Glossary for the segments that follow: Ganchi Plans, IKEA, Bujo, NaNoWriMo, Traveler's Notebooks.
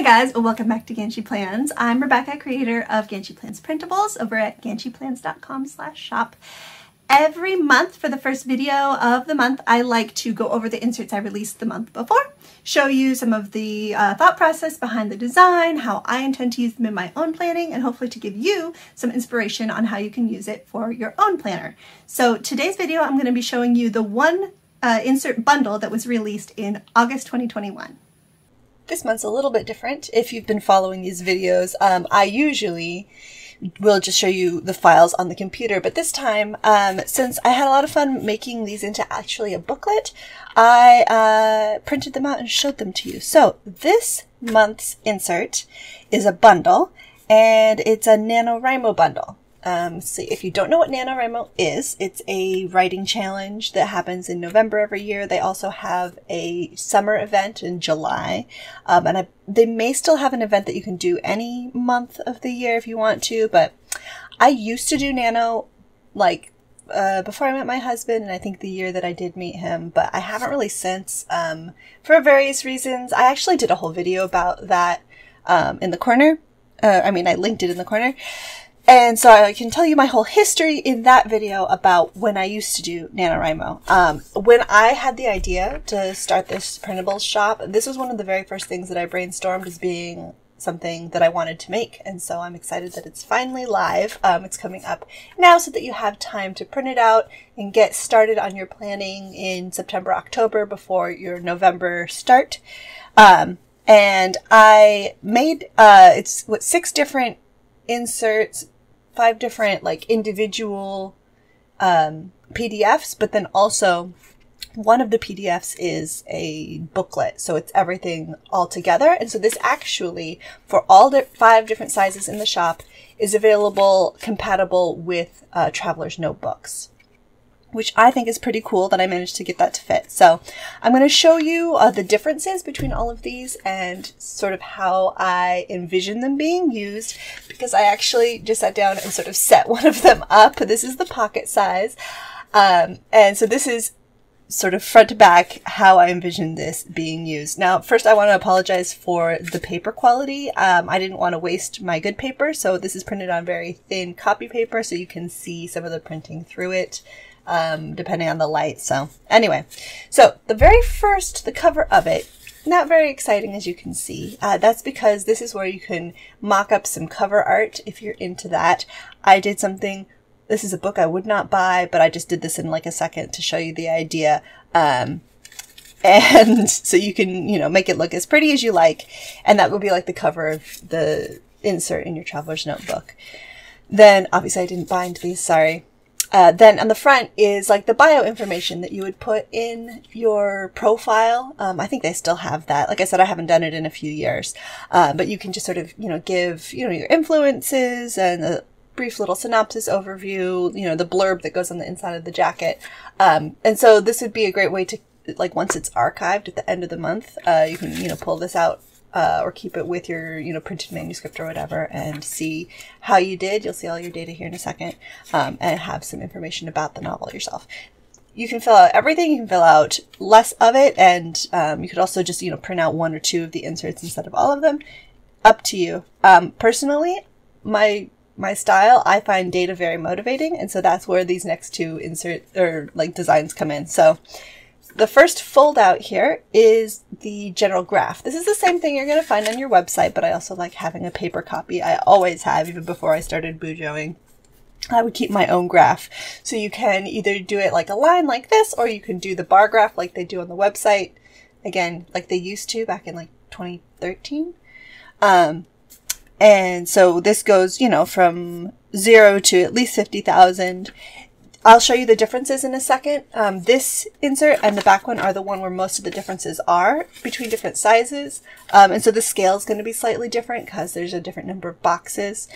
Hi guys, and welcome back to Ganchi Plans. I'm Rebecca, creator of Ganchi Plans printables over at ganchiplans.com/shop. Every month for the first video of the month, I like to go over the inserts I released the month before, show you some of the thought process behind the design, how I intend to use them in my own planning, and hopefully to give you some inspiration on how you can use it for your own planner. So today's video, I'm going to be showing you the one insert bundle that was released in August 2021. This month's a little bit different. If you've been following these videos, I usually will just show you the files on the computer, but this time, since I had a lot of fun making these into actually a booklet, I printed them out and showed them to you. So this month's insert is a bundle, and it's a NaNoWriMo bundle. So if you don't know what NaNoWriMo is, it's a writing challenge that happens in November every year. They also have a summer event in July, and they may still have an event that you can do any month of the year if you want to, but I used to do Nano like before I met my husband, and I think the year that I did meet him, but I haven't really since for various reasons. I actually did a whole video about that in the corner. I linked it in the corner. And so I can tell you my whole history in that video about when I used to do NaNoWriMo. When I had the idea to start this printable shop, this was one of the very first things that I brainstormed as being something that I wanted to make. And so I'm excited that it's finally live. It's coming up now so that you have time to print it out and get started on your planning in September, October before your November start. And I made, six different inserts, five different like individual PDFs, but then also one of the PDFs is a booklet, so it's everything all together. And so this actually, for all the five different sizes in the shop, is available, compatible with Traveler's Notebooks, which I think is pretty cool that I managed to get that to fit. So I'm going to show you the differences between all of these and sort of how I envision them being used, because I actually just sat down and sort of set one of them up. This is the pocket size. And so this is sort of front to back how I envision this being used. Now, first I want to apologize for the paper quality. I didn't want to waste my good paper. So this is printed on very thin copy paper, so you can see some of the printing through it. Depending on the light. So anyway, so the very first, the cover of it, not very exciting as you can see. That's because this is where you can mock up some cover art if you're into that. I did something, this is a book I would not buy, but I just did this in like a second to show you the idea. And so you can, you know, make it look as pretty as you like. And that would be like the cover of the insert in your Traveler's Notebook. Then obviously I didn't bind these, sorry. Then on the front is like the bio information that you would put in your profile. I think they still have that. Like I said, I haven't done it in a few years, but you can just sort of, you know, give, you know, your influences and a brief little synopsis overview, you know, the blurb that goes on the inside of the jacket. And so this would be a great way to, like, once it's archived at the end of the month, you can, you know, pull this out. Or keep it with your, you know, printed manuscript or whatever and see how you did. You'll see all your data here in a second, and have some information about the novel yourself. You can fill out everything, you can fill out less of it, and you could also just, you know, print out one or two of the inserts instead of all of them. Up to you. Personally, my style, I find data very motivating, and so that's where these next two inserts or like designs come in. So the first fold out here is the general graph. This is the same thing you're going to find on your website, but I also like having a paper copy. I always have, even before I started Bujoing. I would keep my own graph. So you can either do it like a line like this, or you can do the bar graph like they do on the website. Again, like they used to back in like 2013. And so this goes, you know, from 0 to at least 50,000. I'll show you the differences in a second. This insert and the back one are the one where most of the differences are between different sizes. And so the scale is going to be slightly different because there's a different number of boxes.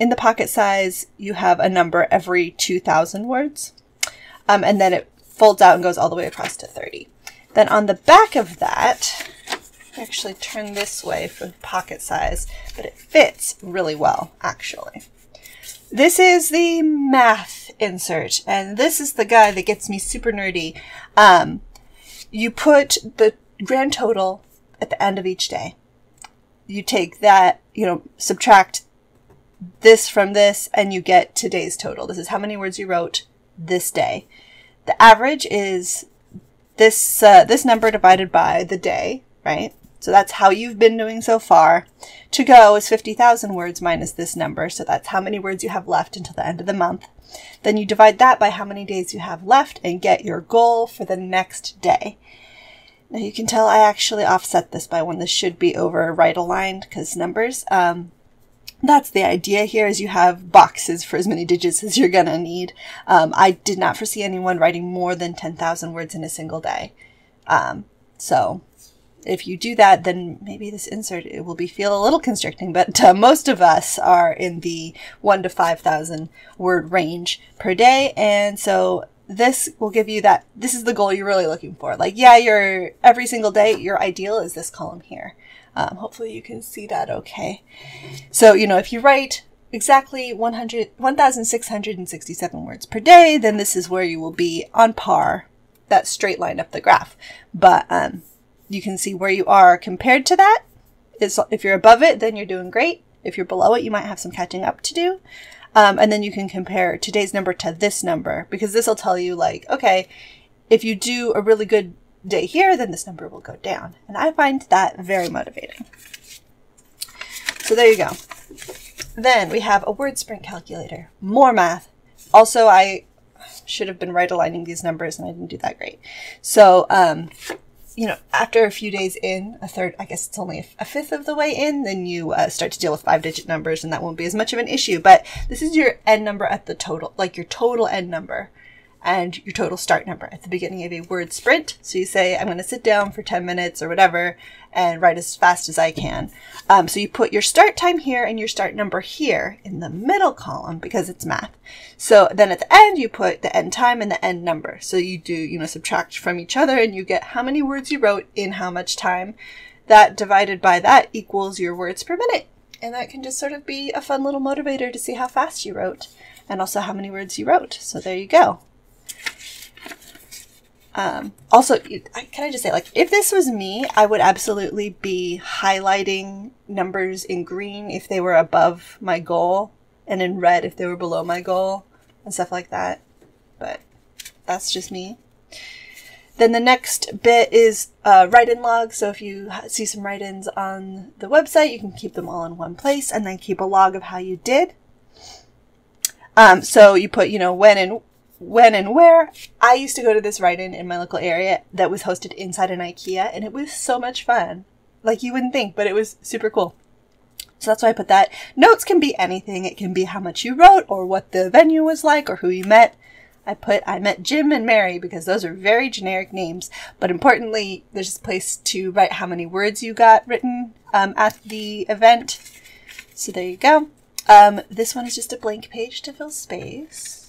In the pocket size, you have a number every 2,000 words. And then it folds out and goes all the way across to 30. Then on the back of that, actually turn this way for pocket size, but it fits really well, actually. This is the math insert, and this is the guy that gets me super nerdy. You put the grand total at the end of each day. you take that, you know, subtract this from this, and you get today's total. This is how many words you wrote this day. The average is this, this number divided by the day, right? So that's how you've been doing so far. To go is 50,000 words minus this number. So that's how many words you have left until the end of the month. Then you divide that by how many days you have left and get your goal for the next day. Now you can tell I actually offset this by one. This should be over right aligned because numbers. That's the idea here, is you have boxes for as many digits as you're going to need. I did not foresee anyone writing more than 10,000 words in a single day. So if you do that, then maybe this insert, it will be feel a little constricting, but most of us are in the 1,000 to 5,000 word range per day. And so this will give you that. This is the goal you're really looking for. Like, yeah, your every single day, your ideal is this column here. Hopefully you can see that okay. So, you know, if you write exactly 1,667 words per day, then this is where you will be on par, that straight line up the graph. But you can see where you are compared to that. If you're above it, then you're doing great. If you're below it, you might have some catching up to do. And then you can compare today's number to this number, because this will tell you, like, okay, if you do a really good day here, then this number will go down. And I find that very motivating. So there you go. Then we have a word sprint calculator, more math. Also, I should have been right aligning these numbers and I didn't do that great. So, you know, after a few days in, a third, I guess it's only a fifth of the way in, then you start to deal with 5-digit numbers, and that won't be as much of an issue. But this is your end number at the total, like your total end number and your total start number at the beginning of a word sprint. So you say, I'm going to sit down for 10 minutes or whatever and write as fast as I can. So you put your start time here and your start number here in the middle column because it's math. So then at the end, you put the end time and the end number. So you do, you know, subtract from each other and you get how many words you wrote in how much time. That divided by that equals your words per minute. And that can just sort of be a fun little motivator to see how fast you wrote and also how many words you wrote. So there you go. Also, can I just say, like, if this was me, I would absolutely be highlighting numbers in green if they were above my goal and in red if they were below my goal and stuff like that. But that's just me. Then the next bit is write-in log. So if you see some write-ins on the website, you can keep them all in one place and then keep a log of how you did. So you put, you know, when and where. I used to go to this write-in in my local area that was hosted inside an IKEA, and it was so much fun. Like, you wouldn't think, but it was super cool. So that's why I put that. Notes can be anything. It can be how much you wrote or what the venue was like or who you met. I put, I met Jim and Mary because those are very generic names, but importantly, there's this place to write how many words you got written at the event. So there you go. This one is just a blank page to fill space.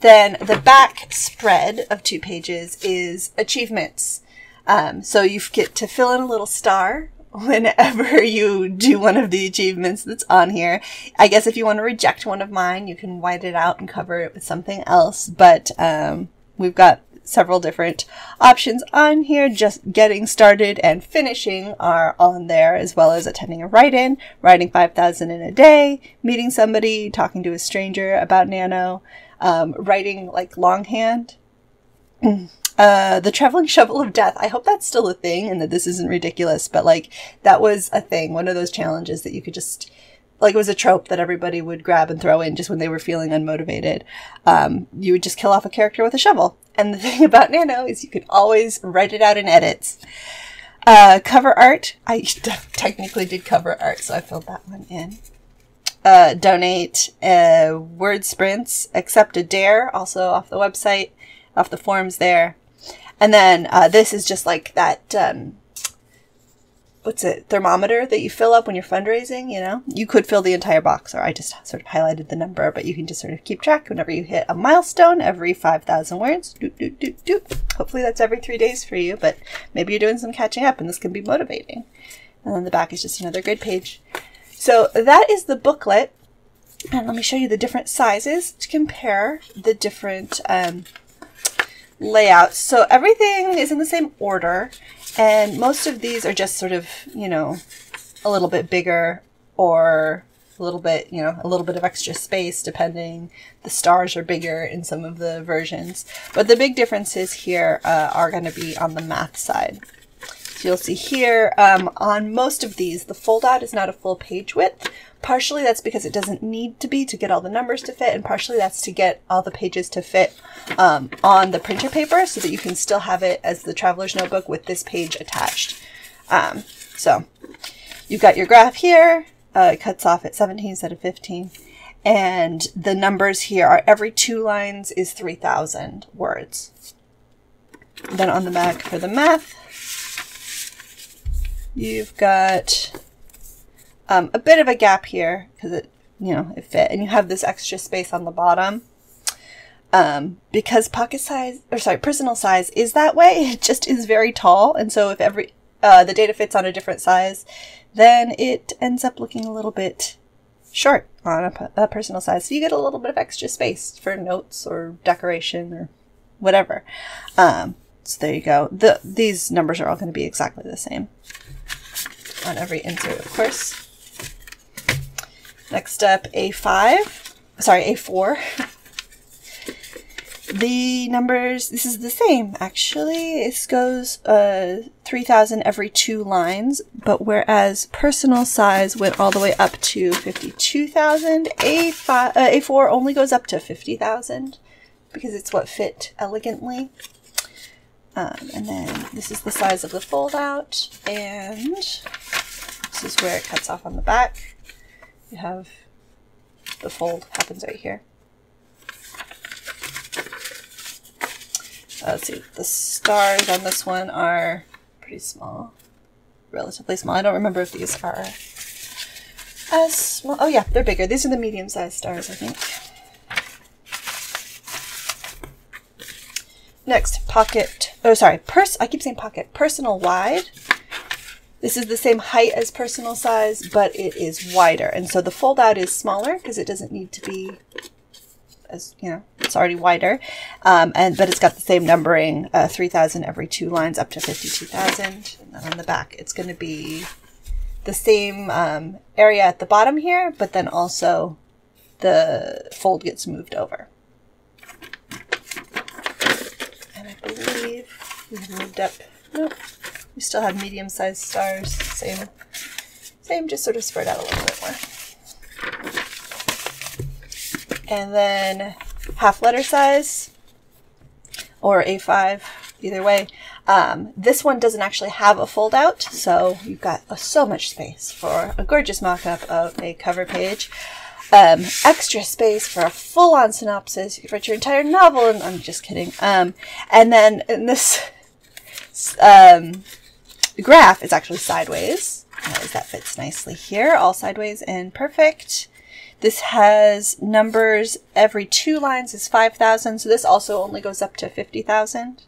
Then the back spread of 2 pages is achievements. So you get to fill in a little star whenever you do one of the achievements that's on here. I guess if you want to reject one of mine, you can white it out and cover it with something else. But we've got several different options on here. Just getting started and finishing are on there, as well as attending a write-in, writing 5,000 in a day, meeting somebody, talking to a stranger about Nano, writing like longhand, the traveling shovel of death. I hope that's still a thing and that this isn't ridiculous, but like that was a thing. One of those challenges that you could just like, it was a trope that everybody would grab and throw in just when they were feeling unmotivated. You would just kill off a character with a shovel. And the thing about Nano is you could always write it out in edits. Cover art. I technically did cover art, so I filled that one in. Donate, word sprints, accept a dare, also off the website, off the forms there. And then this is just like that, what's it, thermometer that you fill up when you're fundraising, you know? You could fill the entire box, or I just sort of highlighted the number, but you can just sort of keep track whenever you hit a milestone, every 5,000 words. Doot, doot, doot, doot. Hopefully that's every 3 days for you, but maybe you're doing some catching up and this can be motivating. And then the back is just another grid page. So that is the booklet, and let me show you the different sizes to compare the different layouts. So everything is in the same order, and most of these are just sort of, you know, a little bit bigger or a little bit, you know, a little bit of extra space, depending. The stars are bigger in some of the versions. But the big differences here are going to be on the math side. So you'll see here on most of these, the fold out is not a full page width. Partially that's because it doesn't need to be to get all the numbers to fit, and partially that's to get all the pages to fit on the printer paper so that you can still have it as the Traveler's Notebook with this page attached. So you've got your graph here. It cuts off at 17 instead of 15. And the numbers here are every 2 lines is 3,000 words. Then on the back for the math, you've got a bit of a gap here because it, you know, it fit. And you have this extra space on the bottom. Because pocket size, or sorry, personal size is that way. It just is very tall. And so if every, the data fits on a different size, then it ends up looking a little bit short on a personal size. So you get a little bit of extra space for notes or decoration or whatever. So there you go. These numbers are all going to be exactly the same on every insert, of course. Next up, A4. The numbers, this is the same actually. This goes 3,000 every 2 lines, but whereas personal size went all the way up to 52,000, A4 only goes up to 50,000 because it's what fit elegantly. And then this is the size of the fold out, and this is where it cuts off on the back. You have the fold happens right here. Let's see, the stars on this one are pretty small, relatively small. I don't remember if these are as small. Oh yeah, they're bigger. These are the medium-sized stars, I think. Next, personal wide. This is the same height as personal size, but it is wider. And so the fold out is smaller because it doesn't need to be as, you know, it's already wider, but it's got the same numbering, 3,000 every 2 lines up to 52,000. And then on the back, it's going to be the same area at the bottom here, but then also the fold gets moved over. And I believe we've moved up. Nope, we still have medium-sized stars. Same, just sort of spread out a little bit more. And then half letter size, or A5, either way. This one doesn't actually have a fold out, so you've got so much space for a gorgeous mock-up of a cover page. Extra space for a full-on synopsis. You could write your entire novel, and I'm just kidding. And then in this graph, it's actually sideways. That fits nicely here, all sideways and perfect. This has numbers every 2 lines is 5,000, so this also only goes up to 50,000.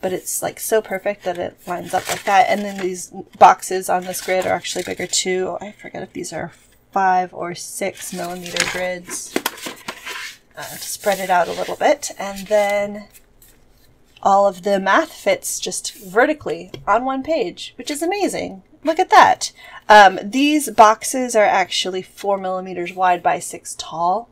But it's like so perfect that it lines up like that. And then these boxes on this grid are actually bigger too. I forget if these are 5 or 6 millimeter grids. To spread it out a little bit. And then all of the math fits just vertically on one page, which is amazing. Look at that. These boxes are actually 4 millimeters wide by 6 tall.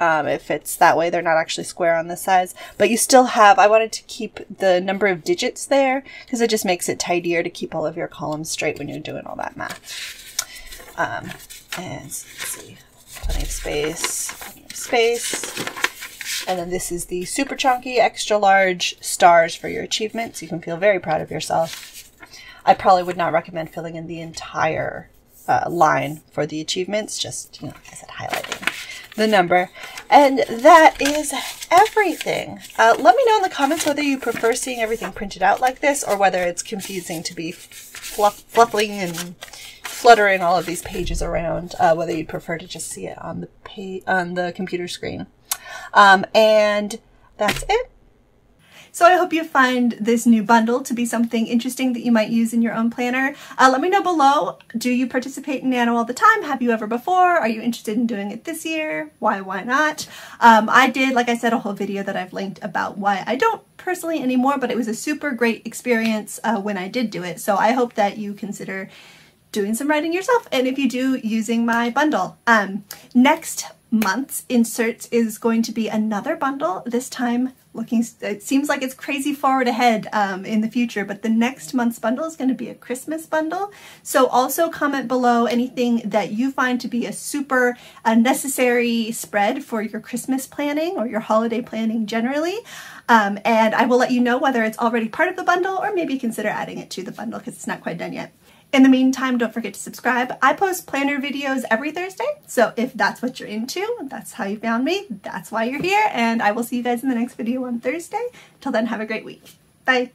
It fits that way. They're not actually square on this size, but you still have, I wanted to keep the number of digits there because it just makes it tidier to keep all of your columns straight when you're doing all that math. And let's see, plenty of space. And then this is the super chunky, extra large stars for your achievements. You can feel very proud of yourself. I probably would not recommend filling in the entire line for the achievements, just, you know, like I said, highlighting the number. And that is everything. Let me know in the comments whether you prefer seeing everything printed out like this or whether it's confusing to be fluffing and fluttering all of these pages around, whether you'd prefer to just see it on the computer screen. And that's it. So I hope you find this new bundle to be something interesting that you might use in your own planner. Let me know below, do you participate in Nano all the time? Have you ever before? Are you interested in doing it this year? Why not? I did, like I said, a whole video that I've linked about why I don't personally anymore, but it was a super great experience when I did do it. So I hope that you consider doing some writing yourself, and if you do, using my bundle. Next month's inserts is going to be another bundle, this time looking, it seems like it's crazy forward ahead in the future, but the next month's bundle is going to be a Christmas bundle. So also comment below anything that you find to be a super necessary spread for your Christmas planning or your holiday planning generally. And I will let you know whether it's already part of the bundle or maybe consider adding it to the bundle because it's not quite done yet. In the meantime, don't forget to subscribe. I post planner videos every Thursday, so if that's what you're into, that's how you found me, that's why you're here, and I will see you guys in the next video on Thursday. Till then, have a great week. Bye.